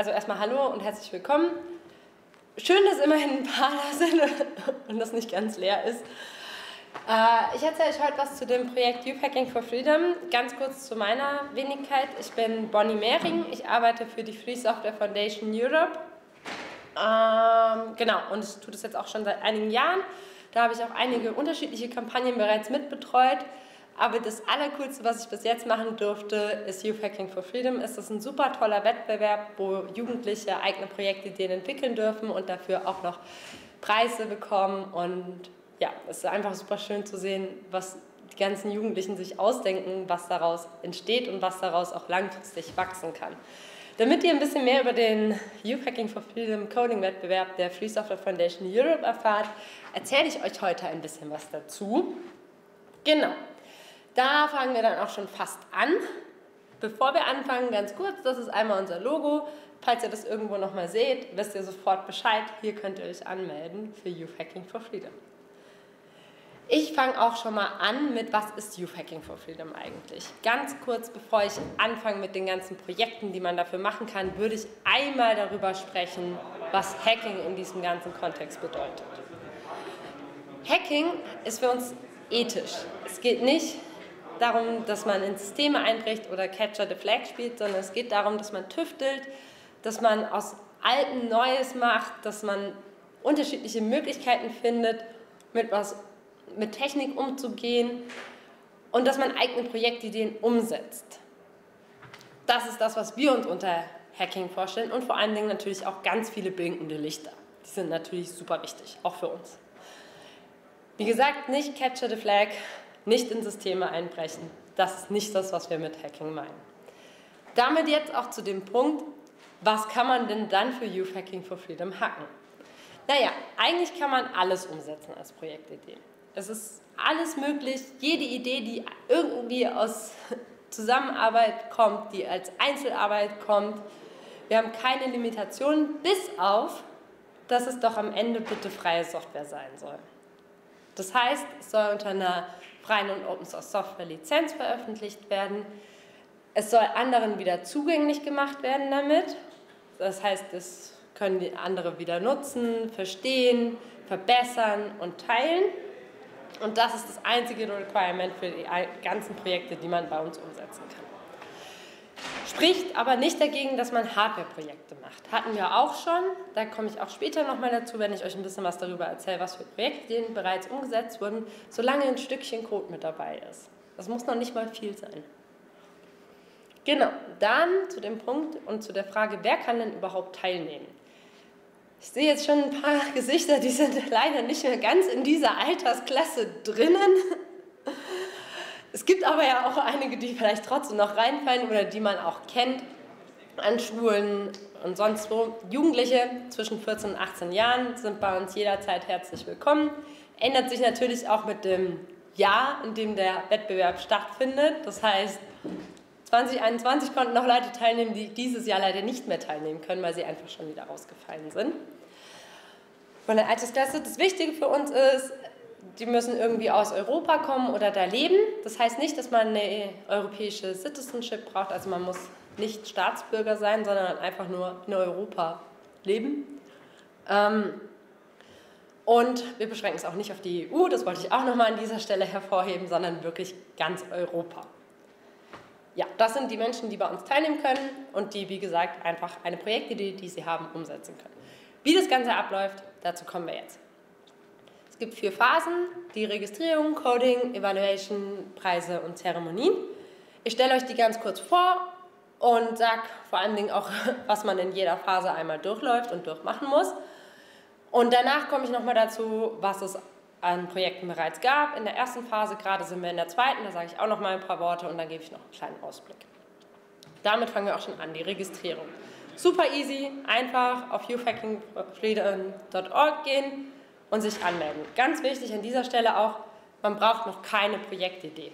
Also erstmal hallo und herzlich willkommen. Schön, dass immerhin ein paar da sind und das nicht ganz leer ist. Ich erzähle euch heute was zu dem Projekt Youth Hacking for Freedom. Ganz kurz zu meiner Wenigkeit. Ich bin Bonnie Mehring, ich arbeite für die Free Software Foundation Europe. Genau, und ich tue das jetzt auch schon seit einigen Jahren. Da habe ich auch einige unterschiedliche Kampagnen bereits mitbetreut. Aber das Allercoolste, was ich bis jetzt machen durfte, ist Youth Hacking for Freedom. Es ist ein super toller Wettbewerb, wo Jugendliche eigene Projektideen entwickeln dürfen und dafür auch noch Preise bekommen. Und ja, es ist einfach super schön zu sehen, was die ganzen Jugendlichen sich ausdenken, was daraus entsteht und was daraus auch langfristig wachsen kann. Damit ihr ein bisschen mehr über den Youth Hacking for Freedom Coding-Wettbewerb der Free Software Foundation Europe erfahrt, erzähle ich euch heute ein bisschen was dazu. Genau, da fangen wir dann auch schon fast an. Bevor wir anfangen, ganz kurz, das ist einmal unser Logo. Falls ihr das irgendwo nochmal seht, wisst ihr sofort Bescheid. Hier könnt ihr euch anmelden für Youth Hacking for Freedom. Ich fange auch schon mal an mit, was ist Youth Hacking for Freedom eigentlich? Ganz kurz, bevor ich anfange mit den ganzen Projekten, die man dafür machen kann, würde ich einmal darüber sprechen, was Hacking in diesem ganzen Kontext bedeutet. Hacking ist für uns ethisch. Es geht nicht darum, dass man in Systeme einbricht oder Capture the Flag spielt, sondern es geht darum, dass man tüftelt, dass man aus Alten Neues macht, dass man unterschiedliche Möglichkeiten findet, mit Technik umzugehen und dass man eigene Projektideen umsetzt. Das ist das, was wir uns unter Hacking vorstellen und vor allen Dingen natürlich auch ganz viele blinkende Lichter. Die sind natürlich super wichtig, auch für uns. Wie gesagt, nicht Capture the Flag, nicht in Systeme einbrechen. Das ist nicht das, was wir mit Hacking meinen. Damit jetzt auch zu dem Punkt, was kann man denn dann für Youth Hacking for Freedom hacken? Naja, eigentlich kann man alles umsetzen als Projektidee. Es ist alles möglich, jede Idee, die irgendwie aus Zusammenarbeit kommt, die als Einzelarbeit kommt. Wir haben keine Limitationen, bis auf, dass es doch am Ende bitte freie Software sein soll. Das heißt, es soll unter einer freien und Open-Source-Software-Lizenz veröffentlicht werden. Es soll anderen wieder zugänglich gemacht werden damit. Das heißt, es können die anderen wieder nutzen, verstehen, verbessern und teilen. Und das ist das einzige Requirement für die ganzen Projekte, die man bei uns umsetzen kann. Spricht aber nicht dagegen, dass man Hardware-Projekte macht. Hatten wir auch schon, da komme ich auch später nochmal dazu, wenn ich euch ein bisschen was darüber erzähle, was für Projekte bereits umgesetzt wurden, solange ein Stückchen Code mit dabei ist. Das muss noch nicht mal viel sein. Genau, dann zu dem Punkt und zu der Frage, wer kann denn überhaupt teilnehmen? Ich sehe jetzt schon ein paar Gesichter, die sind leider nicht mehr ganz in dieser Altersklasse drinnen. Es gibt aber ja auch einige, die vielleicht trotzdem noch reinfallen oder die man auch kennt an Schulen und sonst wo. Jugendliche zwischen 14 und 18 Jahren sind bei uns jederzeit herzlich willkommen. Ändert sich natürlich auch mit dem Jahr, in dem der Wettbewerb stattfindet. Das heißt, 2021 konnten noch Leute teilnehmen, die dieses Jahr leider nicht mehr teilnehmen können, weil sie einfach schon wieder rausgefallen sind. Von der Altersklasse, das Wichtige für uns ist, die müssen irgendwie aus Europa kommen oder da leben. Das heißt nicht, dass man eine europäische Citizenship braucht, also man muss nicht Staatsbürger sein, sondern einfach nur in Europa leben. Und wir beschränken es auch nicht auf die EU, das wollte ich auch nochmal an dieser Stelle hervorheben, sondern wirklich ganz Europa. Ja, das sind die Menschen, die bei uns teilnehmen können und die, wie gesagt, einfach eine Projektidee, die sie haben, umsetzen können. Wie das Ganze abläuft, dazu kommen wir jetzt. Es gibt 4 Phasen, die Registrierung, Coding, Evaluation, Preise und Zeremonien. Ich stelle euch die ganz kurz vor und sage vor allen Dingen auch, was man in jeder Phase einmal durchläuft und durchmachen muss. Und danach komme ich nochmal dazu, was es an Projekten bereits gab. In der ersten Phase, gerade sind wir in der zweiten, da sage ich auch noch mal ein paar Worte und dann gebe ich noch einen kleinen Ausblick. Damit fangen wir auch schon an, die Registrierung. Super easy, einfach auf youthhackingforfreedom.org gehen und sich anmelden. Ganz wichtig an dieser Stelle auch, man braucht noch keine Projektidee.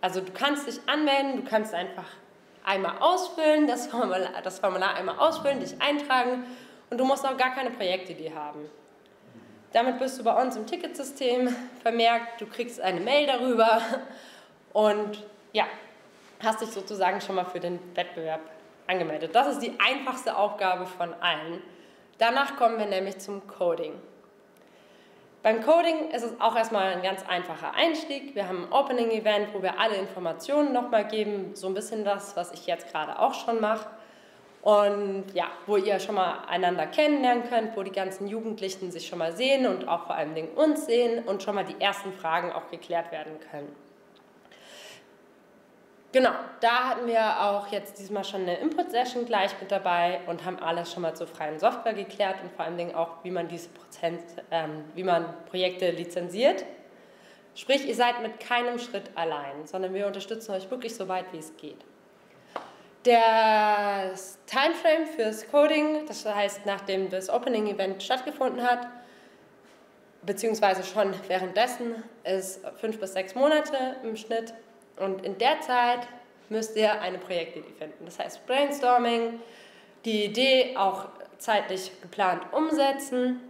Also du kannst dich anmelden, du kannst einfach einmal ausfüllen, das Formular einmal ausfüllen, dich eintragen und du musst auch gar keine Projektidee haben. Damit bist du bei uns im Ticketsystem vermerkt, du kriegst eine Mail darüber und ja, hast dich sozusagen schon mal für den Wettbewerb angemeldet. Das ist die einfachste Aufgabe von allen. Danach kommen wir nämlich zum Coding. Beim Coding ist es auch erstmal ein ganz einfacher Einstieg. Wir haben ein Opening-Event, wo wir alle Informationen nochmal geben, so ein bisschen das, was ich jetzt gerade auch schon mache. Und ja, wo ihr schon mal einander kennenlernen könnt, wo die ganzen Jugendlichen sich schon mal sehen und auch vor allem uns sehen und schon mal die ersten Fragen auch geklärt werden können. Genau, da hatten wir auch jetzt diesmal schon eine Input-Session gleich mit dabei und haben alles schon mal zur freien Software geklärt und vor allen Dingen auch, wie man Projekte lizenziert. Sprich, ihr seid mit keinem Schritt allein, sondern wir unterstützen euch wirklich so weit, wie es geht. Der Timeframe fürs Coding, das heißt, nachdem das Opening-Event stattgefunden hat, beziehungsweise schon währenddessen, ist 5 bis 6 Monate im Schnitt. Und in der Zeit müsst ihr eine Projektidee finden. Das heißt Brainstorming, die Idee auch zeitlich geplant umsetzen.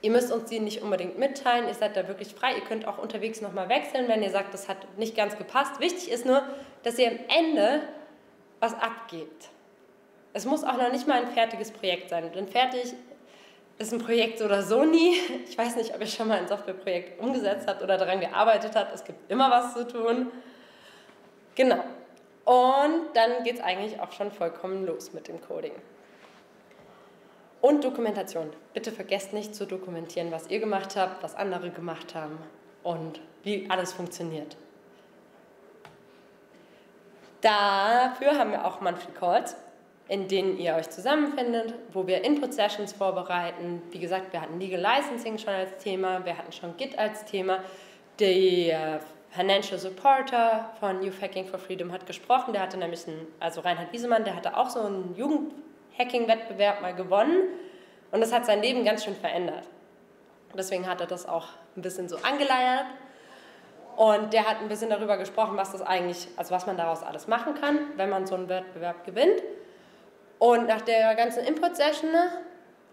Ihr müsst uns die nicht unbedingt mitteilen, ihr seid da wirklich frei. Ihr könnt auch unterwegs nochmal wechseln, wenn ihr sagt, das hat nicht ganz gepasst. Wichtig ist nur, dass ihr am Ende was abgebt. Es muss auch noch nicht mal ein fertiges Projekt sein. Denn fertig ist ein Projekt oder so nie. Ich weiß nicht, ob ihr schon mal ein Softwareprojekt umgesetzt habt oder daran gearbeitet habt. Es gibt immer was zu tun. Genau. Und dann geht es eigentlich auch schon vollkommen los mit dem Coding. Und Dokumentation. Bitte vergesst nicht zu dokumentieren, was ihr gemacht habt, was andere gemacht haben und wie alles funktioniert. Dafür haben wir auch Monthly Calls, in denen ihr euch zusammenfindet, wo wir Input-Sessions vorbereiten. Wie gesagt, wir hatten Legal Licensing schon als Thema, wir hatten schon Git als Thema. Der Financial Supporter von Youth Hacking for Freedom hat gesprochen, der hatte nämlich, also Reinhard Wiesemann, der hatte auch so einen Jugendhacking-Wettbewerb mal gewonnen und das hat sein Leben ganz schön verändert. Deswegen hat er das auch ein bisschen so angeleiert und der hat ein bisschen darüber gesprochen, was das eigentlich, also was man daraus alles machen kann, wenn man so einen Wettbewerb gewinnt. Und nach der ganzen Input-Session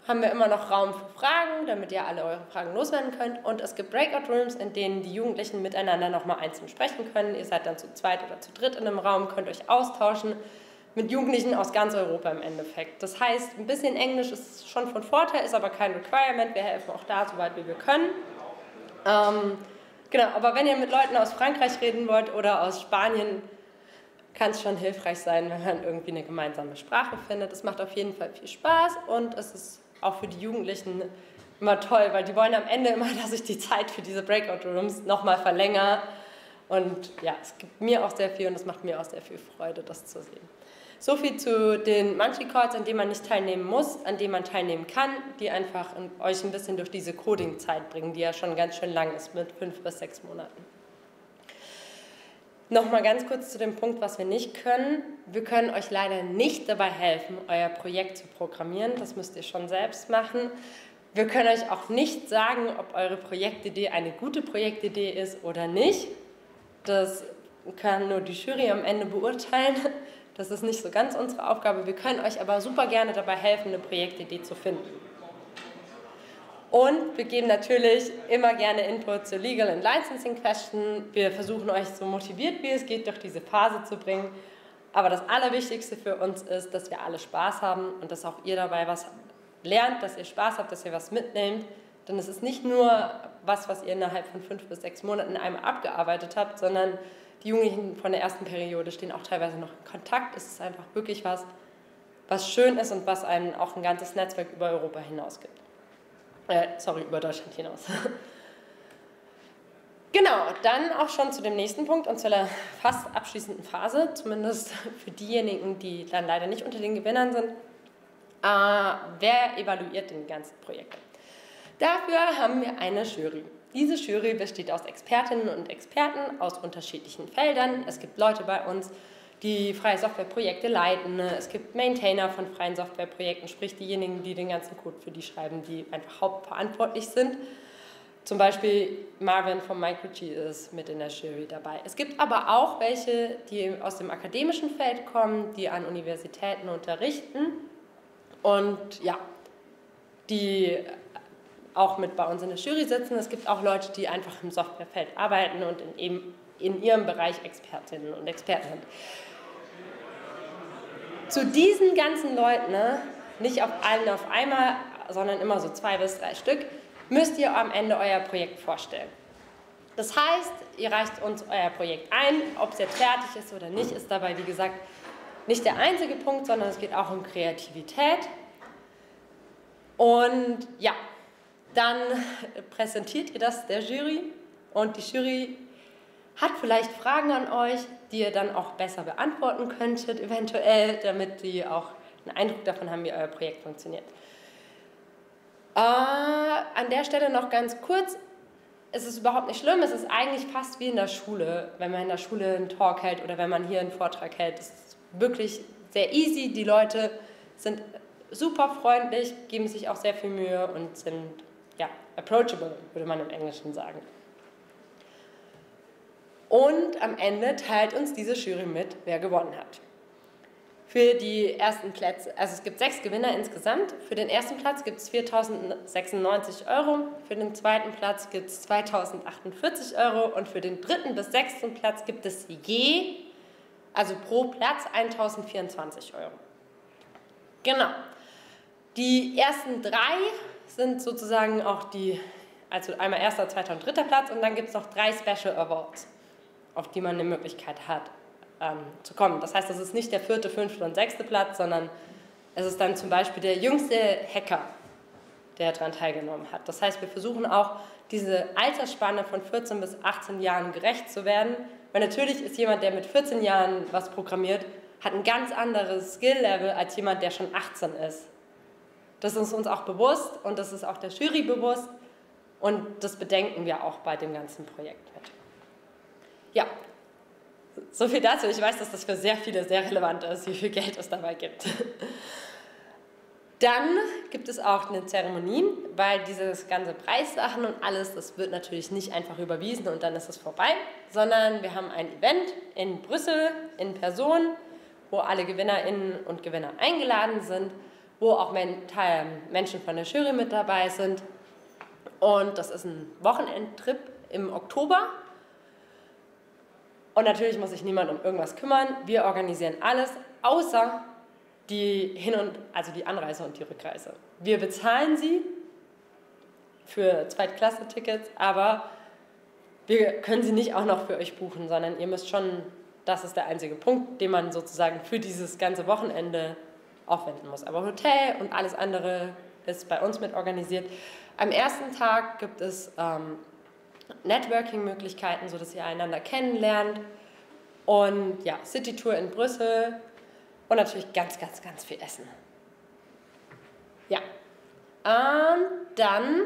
haben wir immer noch Raum für Fragen, damit ihr alle eure Fragen loswerden könnt. Und es gibt Breakout-Rooms, in denen die Jugendlichen miteinander nochmal einzeln sprechen können. Ihr seid dann zu zweit oder zu dritt in einem Raum, könnt euch austauschen mit Jugendlichen aus ganz Europa im Endeffekt. Das heißt, ein bisschen Englisch ist schon von Vorteil, ist aber kein Requirement. Wir helfen auch da, soweit wie wir können. Genau, aber wenn ihr mit Leuten aus Frankreich reden wollt oder aus Spanien, kann es schon hilfreich sein, wenn man irgendwie eine gemeinsame Sprache findet. Es macht auf jeden Fall viel Spaß und es ist auch für die Jugendlichen immer toll, weil die wollen am Ende immer, dass ich die Zeit für diese Breakout-Rooms nochmal verlängere. Und ja, es gibt mir auch sehr viel und es macht mir auch sehr viel Freude, das zu sehen. So viel zu den Monthly Calls, an denen man nicht teilnehmen muss, an denen man teilnehmen kann, die einfach euch ein bisschen durch diese Coding-Zeit bringen, die ja schon ganz schön lang ist, mit 5 bis 6 Monaten. Nochmal ganz kurz zu dem Punkt, was wir nicht können. Wir können euch leider nicht dabei helfen, euer Projekt zu programmieren. Das müsst ihr schon selbst machen. Wir können euch auch nicht sagen, ob eure Projektidee eine gute Projektidee ist oder nicht. Das kann nur die Jury am Ende beurteilen. Das ist nicht so ganz unsere Aufgabe. Wir können euch aber super gerne dabei helfen, eine Projektidee zu finden. Und wir geben natürlich immer gerne Input zu Legal and Licensing Questions. Wir versuchen euch so motiviert wie es geht durch diese Phase zu bringen. Aber das Allerwichtigste für uns ist, dass wir alle Spaß haben und dass auch ihr dabei was lernt, dass ihr Spaß habt, dass ihr was mitnehmt. Denn es ist nicht nur was, was ihr innerhalb von 5 bis 6 Monaten einmal abgearbeitet habt, sondern die Jugendlichen von der ersten Periode stehen auch teilweise noch in Kontakt. Es ist einfach wirklich was, was schön ist und was einem auch ein ganzes Netzwerk über Europa hinaus gibt. Über Deutschland hinaus. Genau, dann auch schon zu dem nächsten Punkt und zu der fast abschließenden Phase, zumindest für diejenigen, die dann leider nicht unter den Gewinnern sind. Wer evaluiert denn die ganzen Projekte? Dafür haben wir eine Jury. Diese Jury besteht aus Expertinnen und Experten aus unterschiedlichen Feldern. Es gibt Leute bei uns, die freie Softwareprojekte leiten. Es gibt Maintainer von freien Softwareprojekten, sprich diejenigen, die den ganzen Code für die schreiben, die einfach hauptverantwortlich sind. Zum Beispiel Marvin von MicroG ist mit in der Jury dabei. Es gibt aber auch welche, die aus dem akademischen Feld kommen, die an Universitäten unterrichten und ja, die auch mit bei uns in der Jury sitzen. Es gibt auch Leute, die einfach im Softwarefeld arbeiten und in ihrem Bereich Expertinnen und Experten sind. zu diesen ganzen Leuten, ne, nicht auf allen auf einmal, sondern immer so 2 bis 3 Stück, müsst ihr am Ende euer Projekt vorstellen. Das heißt, ihr reicht uns euer Projekt ein, ob es jetzt fertig ist oder nicht, ist dabei, wie gesagt, nicht der einzige Punkt, sondern es geht auch um Kreativität. Und ja, dann präsentiert ihr das der Jury und die Jury hat vielleicht Fragen an euch, die ihr dann auch besser beantworten könntet, eventuell, damit die auch einen Eindruck davon haben, wie euer Projekt funktioniert. An der Stelle noch ganz kurz, es ist überhaupt nicht schlimm, es ist eigentlich fast wie in der Schule, wenn man in der Schule einen Talk hält oder wenn man hier einen Vortrag hält. Es ist wirklich sehr easy, die Leute sind super freundlich, geben sich auch sehr viel Mühe und sind, ja, approachable, würde man im Englischen sagen. Und am Ende teilt uns diese Jury mit, wer gewonnen hat. Für die ersten Plätze, also es gibt 6 Gewinner insgesamt, für den ersten Platz gibt es 4.096 €, für den zweiten Platz gibt es 2.048 € und für den dritten bis sechsten Platz gibt es je, also pro Platz 1.024 €. Genau, die ersten 3 sind sozusagen auch die, also einmal erster, zweiter und dritter Platz und dann gibt es noch 3 Special Awards, auf die man eine Möglichkeit hat zu kommen. Das heißt, das ist nicht der 4., 5. und 6. Platz, sondern es ist dann zum Beispiel der jüngste Hacker, der daran teilgenommen hat. Das heißt, wir versuchen auch, diese Altersspanne von 14 bis 18 Jahren gerecht zu werden, weil natürlich ist jemand, der mit 14 Jahren was programmiert, hat ein ganz anderes Skill-Level als jemand, der schon 18 ist. Das ist uns auch bewusst und das ist auch der Jury bewusst und das bedenken wir auch bei dem ganzen Projekt mit. Ja. So viel dazu. Ich weiß, dass das für sehr viele sehr relevant ist, wie viel Geld es dabei gibt. Dann gibt es auch eine Zeremonie, weil dieses ganze Preissachen und alles, das wird natürlich nicht einfach überwiesen und dann ist es vorbei, sondern wir haben ein Event in Brüssel in Person, wo alle GewinnerInnen und Gewinner eingeladen sind, wo auch Menschen von der Jury mit dabei sind. Und das ist ein Wochenendtrip im Oktober. Und natürlich muss sich niemand um irgendwas kümmern. Wir organisieren alles, außer die die Anreise und die Rückreise. Wir bezahlen sie für Zweitklasse-Tickets, aber wir können sie nicht auch noch für euch buchen, sondern ihr müsst schon, das ist der einzige Punkt, den man sozusagen für dieses ganze Wochenende aufwenden muss. Aber Hotel und alles andere ist bei uns mit organisiert. Am ersten Tag gibt es Networking-Möglichkeiten, sodass ihr einander kennenlernt und ja, City-Tour in Brüssel und natürlich ganz, ganz, ganz viel Essen. Ja, und dann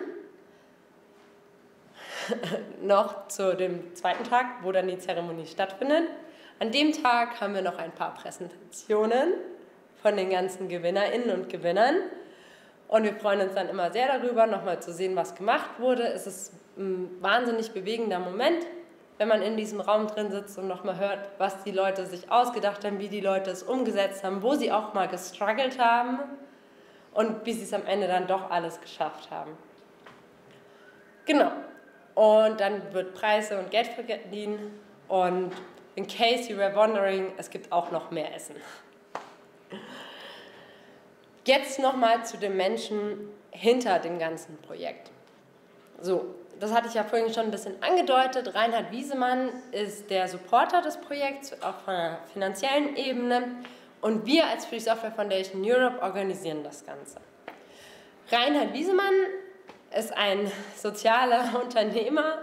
noch zu dem zweiten Tag, wo dann die Zeremonie stattfindet. An dem Tag haben wir noch ein paar Präsentationen von den ganzen GewinnerInnen und Gewinnern. Und wir freuen uns dann immer sehr darüber, nochmal zu sehen, was gemacht wurde. Es ist ein wahnsinnig bewegender Moment, wenn man in diesem Raum drin sitzt und nochmal hört, was die Leute sich ausgedacht haben, wie die Leute es umgesetzt haben, wo sie auch mal gestruggelt haben und wie sie es am Ende dann doch alles geschafft haben. Genau. Und dann wird Preise und Geld verdient. Und in case you were wondering, es gibt auch noch mehr Essen. Jetzt nochmal zu den Menschen hinter dem ganzen Projekt. So, das hatte ich ja vorhin schon ein bisschen angedeutet. Reinhard Wiesemann ist der Supporter des Projekts auf einer finanziellen Ebene und wir als Free Software Foundation Europe organisieren das Ganze. Reinhard Wiesemann ist ein sozialer Unternehmer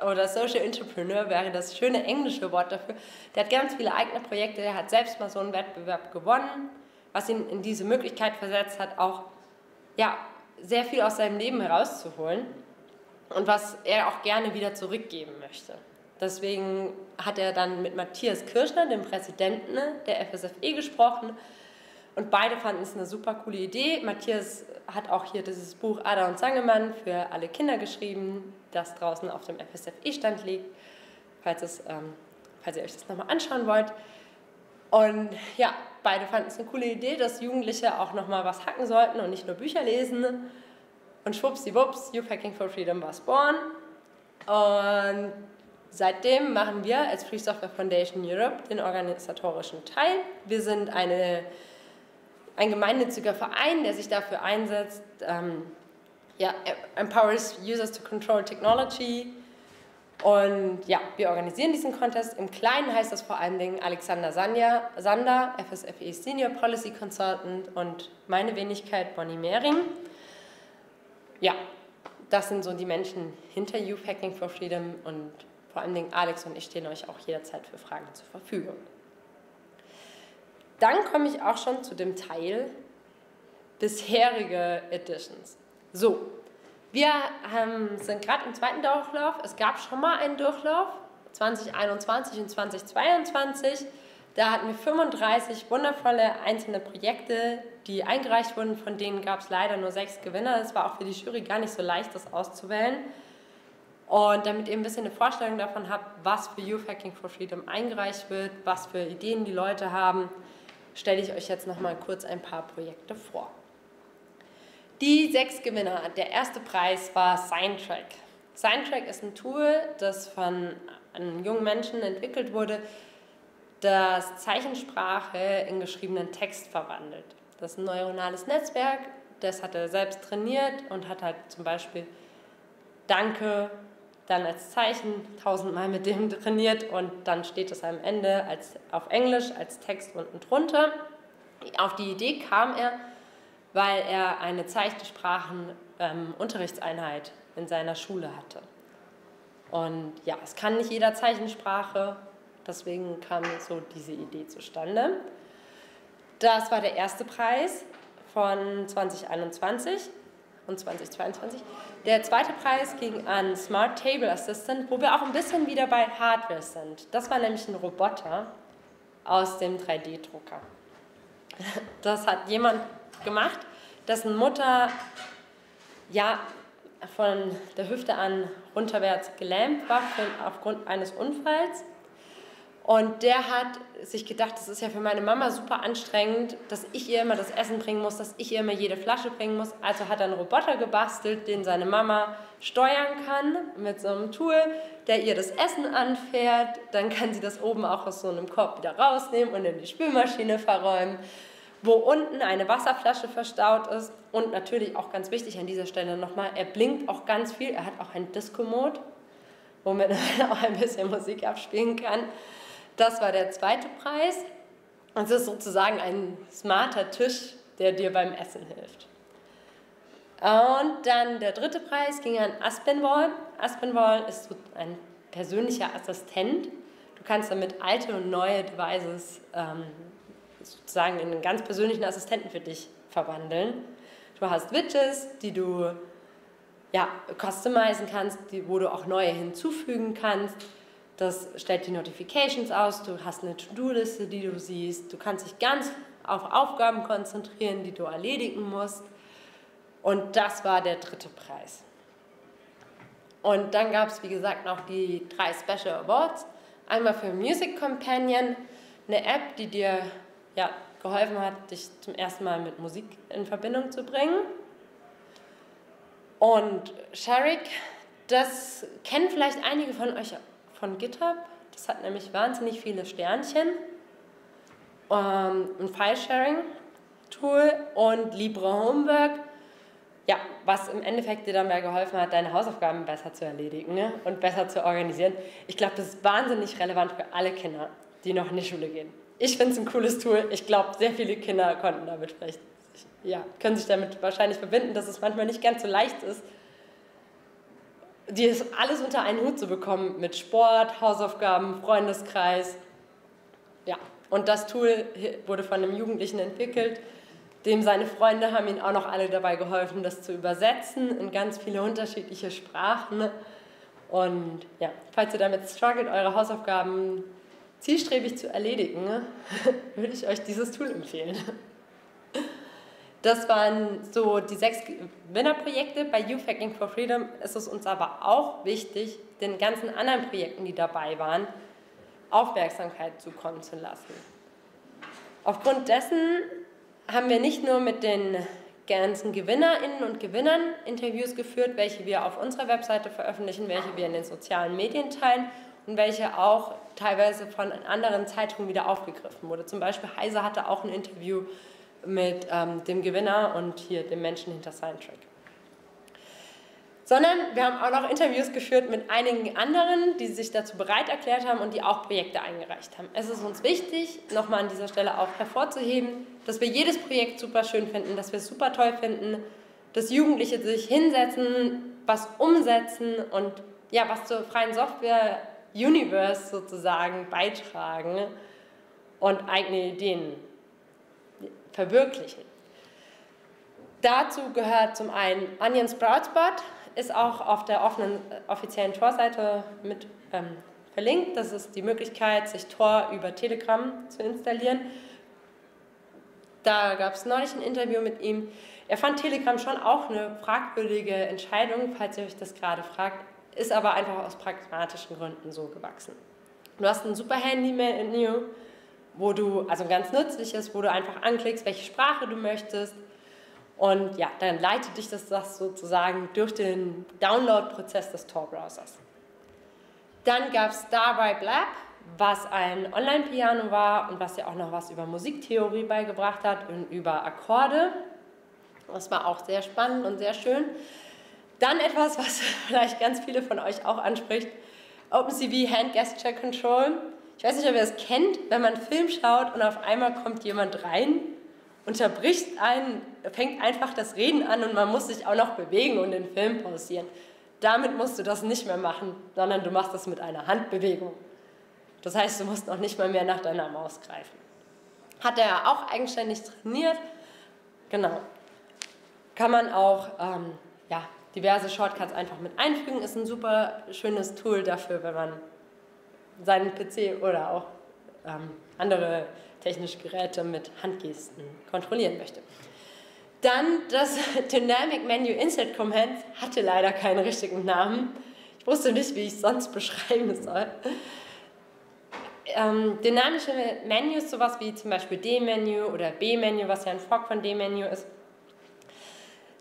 oder Social Entrepreneur wäre das schöne englische Wort dafür. Der hat ganz viele eigene Projekte, der hat selbst mal so einen Wettbewerb gewonnen, was ihn in diese Möglichkeit versetzt hat, auch ja, sehr viel aus seinem Leben herauszuholen und was er auch gerne wieder zurückgeben möchte. Deswegen hat er dann mit Matthias Kirschner, dem Präsidenten der FSFE, gesprochen und beide fanden es eine super coole Idee. Matthias hat auch hier dieses Buch Ada und Zangemann für alle Kinder geschrieben, das draußen auf dem FSFE-Stand liegt, falls ihr euch das nochmal anschauen wollt. Und ja, beide fanden es eine coole Idee, dass Jugendliche auch nochmal was hacken sollten und nicht nur Bücher lesen. Und schwuppsiwupps, Youth Hacking for Freedom war born. Und seitdem machen wir als Free Software Foundation Europe den organisatorischen Teil. Wir sind eine ein gemeinnütziger Verein, der sich dafür einsetzt, empowers users to control technology. Und ja, wir organisieren diesen Contest. Im Kleinen heißt das vor allen Dingen Alexander Sander, FSFE Senior Policy Consultant, und meine Wenigkeit Bonnie Mehring. Ja, das sind so die Menschen hinter Youth Hacking for Freedom, und vor allen Dingen Alex und ich stehen euch auch jederzeit für Fragen zur Verfügung. Dann komme ich auch schon zu dem Teil bisherige Editions. So, wir sind gerade im zweiten Durchlauf. Es gab schon mal einen Durchlauf, 2021 und 2022. Da hatten wir 35 wundervolle einzelne Projekte, die eingereicht wurden. Von denen gab es leider nur 6 Gewinner. Es war auch für die Jury gar nicht so leicht, das auszuwählen. Und damit ihr ein bisschen eine Vorstellung davon habt, was für Youth Hacking for Freedom eingereicht wird, was für Ideen die Leute haben, stelle ich euch jetzt nochmal kurz ein paar Projekte vor. Die 6 Gewinner. Der erste Preis war SignTrack. SignTrack ist ein Tool, das von einem jungen Menschen entwickelt wurde, das Zeichensprache in geschriebenen Text verwandelt. Das ist ein neuronales Netzwerk, das hat er selbst trainiert und hat halt zum Beispiel Danke dann als Zeichen 1000-mal mit dem trainiert, und dann steht es am Ende auf Englisch als Text unten drunter. Auf die Idee kam er, weil er eine Zeichensprachen-Unterrichtseinheit in seiner Schule hatte. Und ja, es kann nicht jeder Zeichensprache, deswegen kam so diese Idee zustande. Das war der erste Preis von 2021 und 2022. Der zweite Preis ging an Smart Table Assistant, wo wir auch ein bisschen wieder bei Hardware sind. Das war nämlich ein Roboter aus dem 3D-Drucker. Das hat jemand gemacht, dessen Mutter ja von der Hüfte an runterwärts gelähmt war aufgrund eines Unfalls, und der hat sich gedacht, das ist ja für meine Mama super anstrengend, dass ich ihr immer das Essen bringen muss, dass ich ihr immer jede Flasche bringen muss, also hat er einen Roboter gebastelt, den seine Mama steuern kann mit so einem Tool, der ihr das Essen anfährt, dann kann sie das oben auch aus so einem Korb wieder rausnehmen und in die Spülmaschine verräumen, wo unten eine Wasserflasche verstaut ist. Und natürlich auch ganz wichtig an dieser Stelle nochmal, er blinkt auch ganz viel, er hat auch ein Disco-Mode, womit er auch ein bisschen Musik abspielen kann. Das war der zweite Preis. Es ist sozusagen ein smarter Tisch, der dir beim Essen hilft. Und dann der dritte Preis ging an Aspenwall. Aspenwall ist so ein persönlicher Assistent. Du kannst damit alte und neue Devices sozusagen in einen ganz persönlichen Assistenten für dich verwandeln. Du hast Widgets, die du ja customizen kannst, wo du auch neue hinzufügen kannst. Das stellt die Notifications aus, du hast eine To-Do-Liste, die du siehst, du kannst dich ganz auf Aufgaben konzentrieren, die du erledigen musst. Und das war der dritte Preis. Und dann gab es, wie gesagt, noch die 3 Special Awards. Einmal für Music Companion, eine App, die dir ja geholfen hat, dich zum ersten Mal mit Musik in Verbindung zu bringen. Und Shariq, das kennen vielleicht einige von euch von GitHub. Das hat nämlich wahnsinnig viele Sternchen. Ein File-Sharing-Tool und Libre Homework, ja, was im Endeffekt dir dann mal geholfen hat, deine Hausaufgaben besser zu erledigen, ne? Und besser zu organisieren. Ich glaube, das ist wahnsinnig relevant für alle Kinder, die noch in die Schule gehen. Ich finde es ein cooles Tool. Ich glaube, sehr viele Kinder konnten damit vielleicht, ja, können sich damit wahrscheinlich verbinden, dass es manchmal nicht ganz so leicht ist, die alles unter einen Hut zu bekommen mit Sport, Hausaufgaben, Freundeskreis. Ja, und das Tool wurde von einem Jugendlichen entwickelt, dem seine Freunde haben ihn auch noch alle dabei geholfen, das zu übersetzen in ganz viele unterschiedliche Sprachen. Und ja, falls ihr damit struggelt, eure Hausaufgaben zielstrebig zu erledigen, ne, würde ich euch dieses Tool empfehlen. Das waren so die 6 Winnerprojekte. Bei Youth Hacking for Freedom ist es uns aber auch wichtig, den ganzen anderen Projekten, die dabei waren, Aufmerksamkeit zukommen zu lassen. Aufgrund dessen haben wir nicht nur mit den ganzen GewinnerInnen und Gewinnern Interviews geführt, welche wir auf unserer Webseite veröffentlichen, welche wir in den sozialen Medien teilen, und welche auch teilweise von anderen Zeitungen wieder aufgegriffen wurde. Zum Beispiel Heise hatte auch ein Interview mit dem Gewinner und hier dem Menschen hinter SignTrack. Sondern wir haben auch noch Interviews geführt mit einigen anderen, die sich dazu bereit erklärt haben und die auch Projekte eingereicht haben. Es ist uns wichtig, nochmal an dieser Stelle auch hervorzuheben, dass wir jedes Projekt super schön finden, dass wir es super toll finden, dass Jugendliche sich hinsetzen, was umsetzen und ja, was zur freien Software Universe sozusagen beitragen und eigene Ideen verwirklichen. Dazu gehört zum einen Onion Sproutsbot, ist auch auf der offenen offiziellen Tor-Seite mit verlinkt. Das ist die Möglichkeit, sich Tor über Telegram zu installieren. Da gab es neulich ein Interview mit ihm. Er fand Telegram schon auch eine fragwürdige Entscheidung, falls ihr euch das gerade fragt, ist aber einfach aus pragmatischen Gründen so gewachsen. Du hast ein super Handy-Menü, wo du, also ein ganz nützliches, wo du einfach anklickst, welche Sprache du möchtest. Und ja, dann leitet dich das sozusagen durch den Download-Prozess des Tor-Browsers. Dann gab es StarWipeLab, was ein Online-Piano war und was ja auch noch was über Musiktheorie beigebracht hat und über Akkorde. Das war auch sehr spannend und sehr schön. Dann etwas, was vielleicht ganz viele von euch auch anspricht, OpenCV Hand Gesture Control. Ich weiß nicht, ob ihr das kennt, wenn man einen Film schaut und auf einmal kommt jemand rein, unterbricht einen, fängt einfach das Reden an und man muss sich auch noch bewegen und den Film pausieren. Damit musst du das nicht mehr machen, sondern du machst das mit einer Handbewegung. Das heißt, du musst noch nicht mal mehr nach deiner Maus greifen. Hat er auch eigenständig trainiert. Genau. Kann man auch ja, diverse Shortcuts einfach mit einfügen. Ist ein super schönes Tool dafür, wenn man seinen PC oder auch andere technische Geräte mit Handgesten kontrollieren möchte. Dann das Dynamic Menu Insert Commands hatte leider keinen richtigen Namen. Ich wusste nicht, wie ich es sonst beschreiben soll. Dynamische Menüs, sowas wie zum Beispiel D-Menü oder B-Menü, was ja ein Fork von D-Menü ist.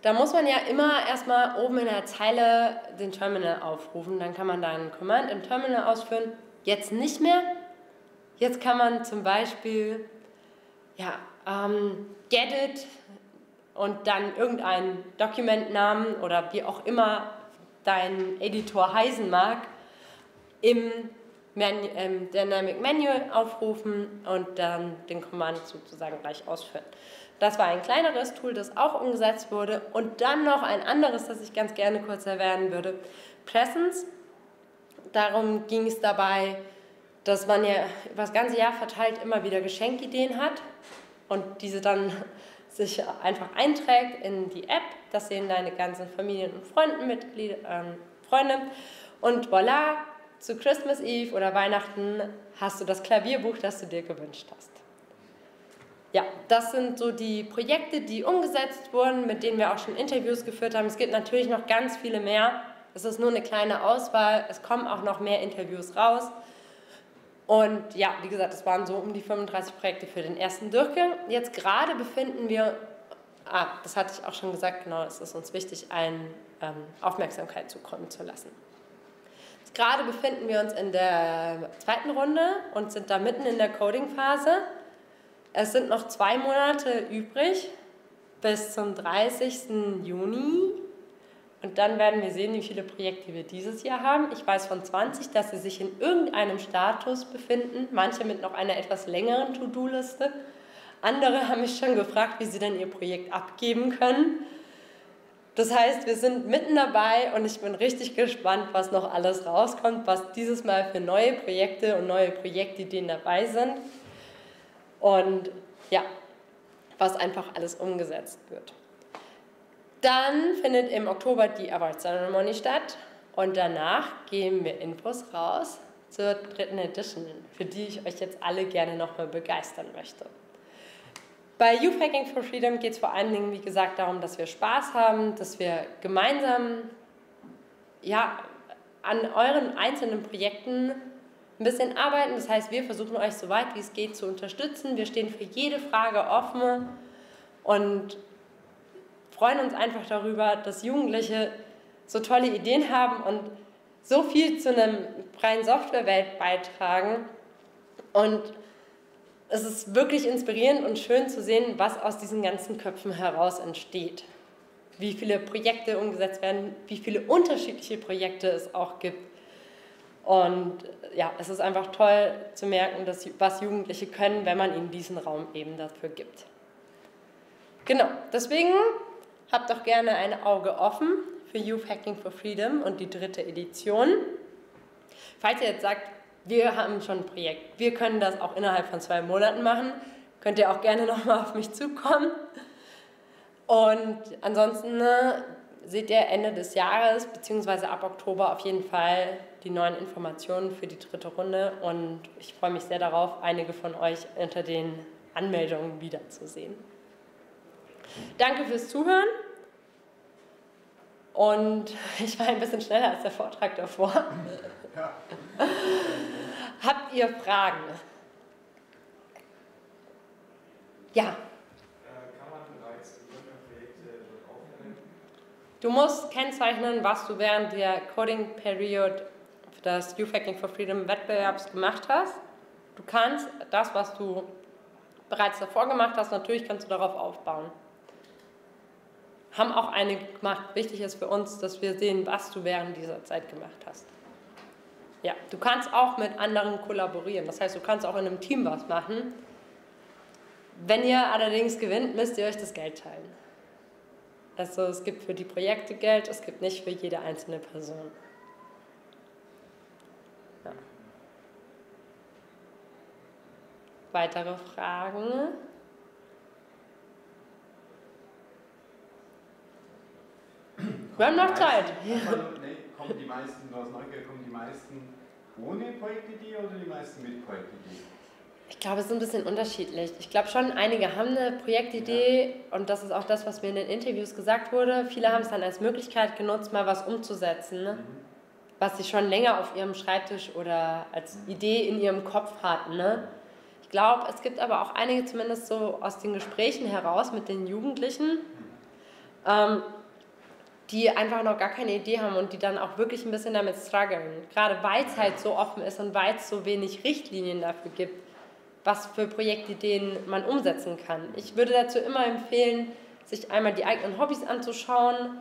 Da muss man ja immer erstmal oben in der Zeile den Terminal aufrufen. Dann kann man da einen Command im Terminal ausführen. Jetzt nicht mehr. Jetzt kann man zum Beispiel ja, get it und dann irgendeinen Dokumentnamen oder wie auch immer dein Editor heißen mag, im Dynamic Menu aufrufen und dann den Command sozusagen gleich ausführen. Das war ein kleineres Tool, das auch umgesetzt wurde. Und dann noch ein anderes, das ich ganz gerne kurz erwähnen würde, Presence. Darum ging es dabei, dass man ja über das ganze Jahr verteilt immer wieder Geschenkideen hat und diese dann sich einfach einträgt in die App. Das sehen deine ganzen Familien- und Freunde. Und voilà, zu Christmas Eve oder Weihnachten hast du das Klavierbuch, das du dir gewünscht hast. Ja, das sind so die Projekte, die umgesetzt wurden, mit denen wir auch schon Interviews geführt haben. Es gibt natürlich noch ganz viele mehr. Es ist nur eine kleine Auswahl. Es kommen auch noch mehr Interviews raus. Und ja, wie gesagt, es waren so um die 35 Projekte für den ersten Durchgang. Jetzt gerade befinden wir, das hatte ich auch schon gesagt, genau, es ist uns wichtig, allen Aufmerksamkeit zukommen zu lassen. Jetzt gerade befinden wir uns in der zweiten Runde und sind da mitten in der Coding-Phase. Es sind noch 2 Monate übrig bis zum 30. Juni. Und dann werden wir sehen, wie viele Projekte wir dieses Jahr haben. Ich weiß von 20, dass sie sich in irgendeinem Status befinden. Manche mit noch einer etwas längeren To-Do-Liste. Andere haben mich schon gefragt, wie sie denn ihr Projekt abgeben können. Das heißt, wir sind mitten dabei und ich bin richtig gespannt, was noch alles rauskommt, was dieses Mal für neue Projekte und neue Projektideen dabei sind. Und ja, was einfach alles umgesetzt wird. Dann findet im Oktober die Award Ceremony statt und danach geben wir Infos raus zur 3. Edition, für die ich euch jetzt alle gerne nochmal begeistern möchte. Bei Youth Hacking for Freedom geht es vor allen Dingen, wie gesagt, darum, dass wir Spaß haben, dass wir gemeinsam ja, an euren einzelnen Projekten ein bisschen arbeiten. Das heißt, wir versuchen euch so weit wie es geht zu unterstützen. Wir stehen für jede Frage offen und freuen uns einfach darüber, dass Jugendliche so tolle Ideen haben und so viel zu einer freien Softwarewelt beitragen. Und es ist wirklich inspirierend und schön zu sehen, was aus diesen ganzen Köpfen heraus entsteht. Wie viele Projekte umgesetzt werden, wie viele unterschiedliche Projekte es auch gibt. Und ja, es ist einfach toll zu merken, dass, was Jugendliche können, wenn man ihnen diesen Raum eben dafür gibt. Genau, deswegen habt doch gerne ein Auge offen für Youth Hacking for Freedom und die 3. Edition. Falls ihr jetzt sagt, wir haben schon ein Projekt, wir können das auch innerhalb von 2 Monaten machen, könnt ihr auch gerne nochmal auf mich zukommen. Und ansonsten seht ihr Ende des Jahres bzw. ab Oktober auf jeden Fall die neuen Informationen für die 3. Runde und ich freue mich sehr darauf, einige von euch unter den Anmeldungen wiederzusehen. Danke fürs Zuhören und ich war ein bisschen schneller als der Vortrag davor. Ja. Habt ihr Fragen? Ja. Du musst kennzeichnen, was du während der Coding Period des Youth Hacking for Freedom Wettbewerbs gemacht hast. Du kannst das, was du bereits davor gemacht hast, natürlich kannst du darauf aufbauen. Haben auch einige gemacht. Wichtig ist für uns, dass wir sehen, was du während dieser Zeit gemacht hast. Ja, du kannst auch mit anderen kollaborieren. Das heißt, du kannst auch in einem Team was machen. Wenn ihr allerdings gewinnt, müsst ihr euch das Geld teilen. Also es gibt für die Projekte Geld, es gibt nicht für jede einzelne Person. Ja. Weitere Fragen? Wir haben noch Zeit. Kommen die meisten aus Neugier, kommen die meisten ohne Projektidee oder die meisten mit Projektidee? Ich glaube, es ist ein bisschen unterschiedlich. Ich glaube schon, einige haben eine Projektidee und das ist auch das, was mir in den Interviews gesagt wurde. Viele haben es dann als Möglichkeit genutzt, mal was umzusetzen, ne? Was sie schon länger auf ihrem Schreibtisch oder als Idee in ihrem Kopf hatten. Ne? Ich glaube, es gibt aber auch einige, zumindest so aus den Gesprächen heraus mit den Jugendlichen, die einfach noch gar keine Idee haben und die dann auch wirklich ein bisschen damit strugglen. Gerade weil es halt so offen ist und weil es so wenig Richtlinien dafür gibt, was für Projektideen man umsetzen kann. Ich würde dazu immer empfehlen, sich einmal die eigenen Hobbys anzuschauen,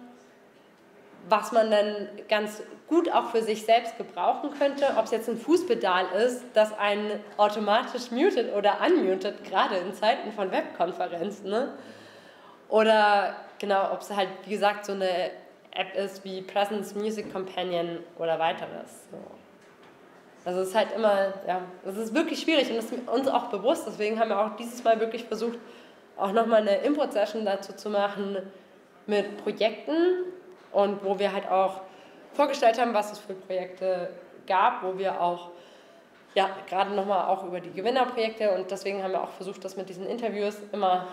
was man dann ganz gut auch für sich selbst gebrauchen könnte. Ob es jetzt ein Fußpedal ist, das einen automatisch mutet oder unmutet, gerade in Zeiten von Webkonferenzen. Ne? Oder genau, ob es halt, wie gesagt, so eine App ist wie Presence, Music Companion oder weiteres. So. Also es ist halt immer, ja, es ist wirklich schwierig und das ist uns auch bewusst, deswegen haben wir auch dieses Mal wirklich versucht, auch nochmal eine Input-Session dazu zu machen mit Projekten und wo wir halt auch vorgestellt haben, was es für Projekte gab, wo wir auch, ja, gerade nochmal auch über die Gewinnerprojekte und deswegen haben wir auch versucht, das mit diesen Interviews immer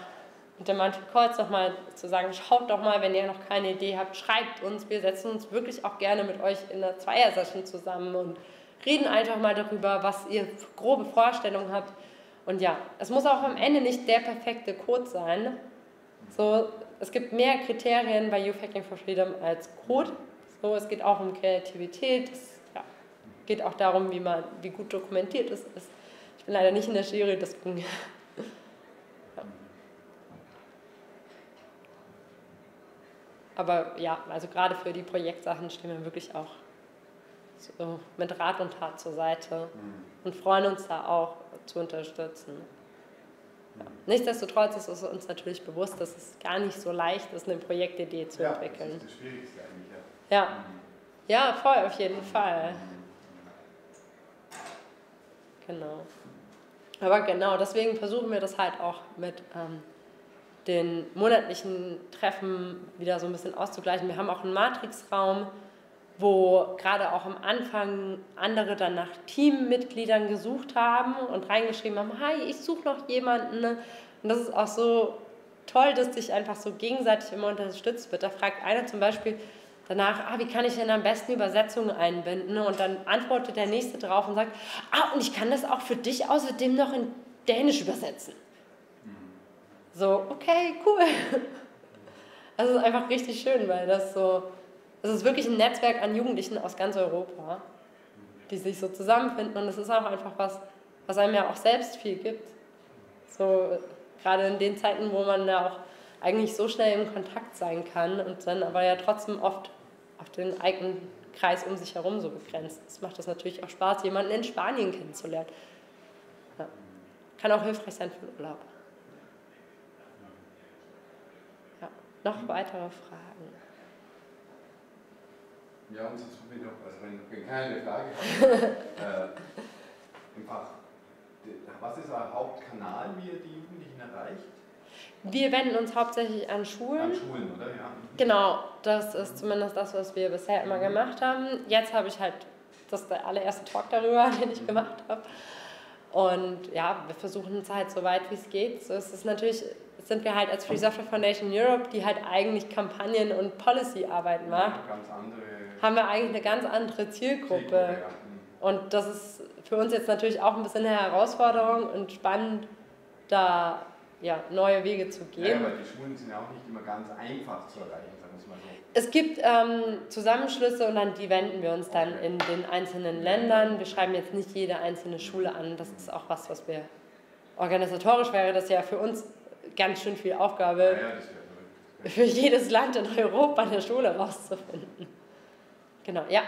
mit der Mantel Kreuz nochmal zu sagen, schaut doch mal, wenn ihr noch keine Idee habt, schreibt uns, wir setzen uns wirklich auch gerne mit euch in einer Zweier-Session zusammen und reden einfach mal darüber, was ihr grobe Vorstellungen habt. Und ja, es muss auch am Ende nicht der perfekte Code sein. So, es gibt mehr Kriterien bei Youth Hacking for Freedom als Code. So, es geht auch um Kreativität. Es ja, geht auch darum, wie gut dokumentiert es ist. Ich bin leider nicht in der Jury, deswegen. Ja. Aber ja, also gerade für die Projektsachen stehen wir wirklich auch so mit Rat und Tat zur Seite und freuen uns da auch zu unterstützen. Ja. Nichtsdestotrotz ist es uns natürlich bewusst, dass es gar nicht so leicht ist, eine Projektidee zu entwickeln. Das ist das Schwierigste eigentlich, ja. Ja, ja, voll, auf jeden Fall. Genau. Aber genau, deswegen versuchen wir das halt auch mit den monatlichen Treffen wieder so ein bisschen auszugleichen. Wir haben auch einen Matrixraum, wo gerade auch am Anfang andere dann nach Teammitgliedern gesucht haben und reingeschrieben haben, hi, ich suche noch jemanden. Und das ist auch so toll, dass sich einfach so gegenseitig immer unterstützt wird. Da fragt einer zum Beispiel danach, ah, wie kann ich denn am besten Übersetzungen einbinden? Und dann antwortet der Nächste drauf und sagt, ah, und ich kann das auch für dich außerdem noch in Dänisch übersetzen. So, okay, cool. Das ist einfach richtig schön, weil das so... Es ist wirklich ein Netzwerk an Jugendlichen aus ganz Europa, die sich so zusammenfinden und es ist auch einfach was, was einem ja auch selbst viel gibt. So gerade in den Zeiten, wo man da auch eigentlich so schnell im Kontakt sein kann und dann aber ja trotzdem oft auf den eigenen Kreis um sich herum so begrenzt. Es macht das natürlich auch Spaß, jemanden in Spanien kennenzulernen. Ja. Kann auch hilfreich sein für den Urlaub. Ja. Noch weitere Fragen? Ja, und sonst tut mir noch, also wenn keine Frage hat, im Fach, was ist euer Hauptkanal, wie ihr die Jugendlichen erreicht? Wir wenden uns hauptsächlich an Schulen. An Schulen, oder? Ja. Genau, das ist zumindest das, was wir bisher immer gemacht haben. Jetzt habe ich halt, das ist der allererste Talk darüber, den ich gemacht habe. Und ja, wir versuchen es halt so weit wie es geht. So ist es natürlich, sind wir halt als Free Software Foundation Europe, die halt eigentlich Kampagnen- und Policy-Arbeit macht, ja, ganz andere, haben wir eigentlich eine ganz andere Zielgruppe. Ja. Und das ist für uns jetzt natürlich auch ein bisschen eine Herausforderung und spannend, da ja, neue Wege zu gehen. Ja, weil die Schulen sind ja auch nicht immer ganz einfach zu erreichen, sagen wir es mal so. Es gibt Zusammenschlüsse und an die wenden wir uns dann in den einzelnen Ländern. Wir schreiben jetzt nicht jede einzelne Schule an. Das ist auch was, was wir organisatorisch wäre. Das ja für uns ganz schön viel Aufgabe, ja, das wäre für jedes Land in Europa eine Schule rauszufinden. Genau, ja.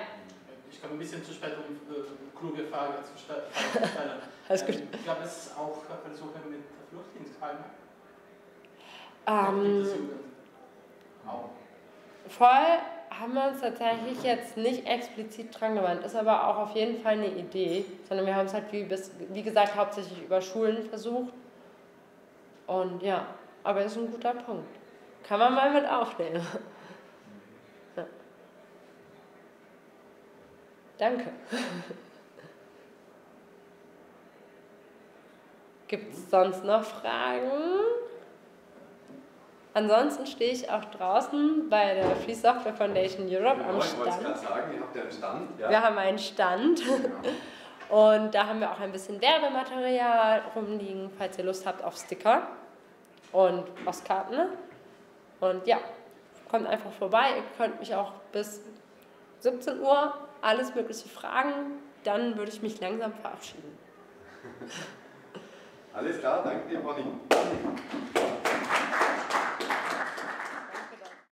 Ich komme ein bisschen zu spät, um kluge Fragen zu stellen. Ich glaube, es ist auch Versuche mit Flüchtlingsfragen. Voll haben wir uns tatsächlich jetzt nicht explizit dran gewandt, ist aber auch auf jeden Fall eine Idee, sondern wir haben es halt, wie gesagt, hauptsächlich über Schulen versucht. Und ja, aber ist ein guter Punkt. Kann man mal mit aufnehmen. Ja. Danke. Gibt es sonst noch Fragen? Ansonsten stehe ich auch draußen bei der Free Software Foundation Europe am Stand. Ich wollte gerade sagen, ihr habt ja einen Stand. Ja. Wir haben einen Stand. Ja. Und da haben wir auch ein bisschen Werbematerial rumliegen, falls ihr Lust habt auf Sticker und Postkarten. Und ja, kommt einfach vorbei. Ihr könnt mich auch bis 17 Uhr alles Mögliche fragen. Dann würde ich mich langsam verabschieden. Alles klar, danke dir, Bonnie.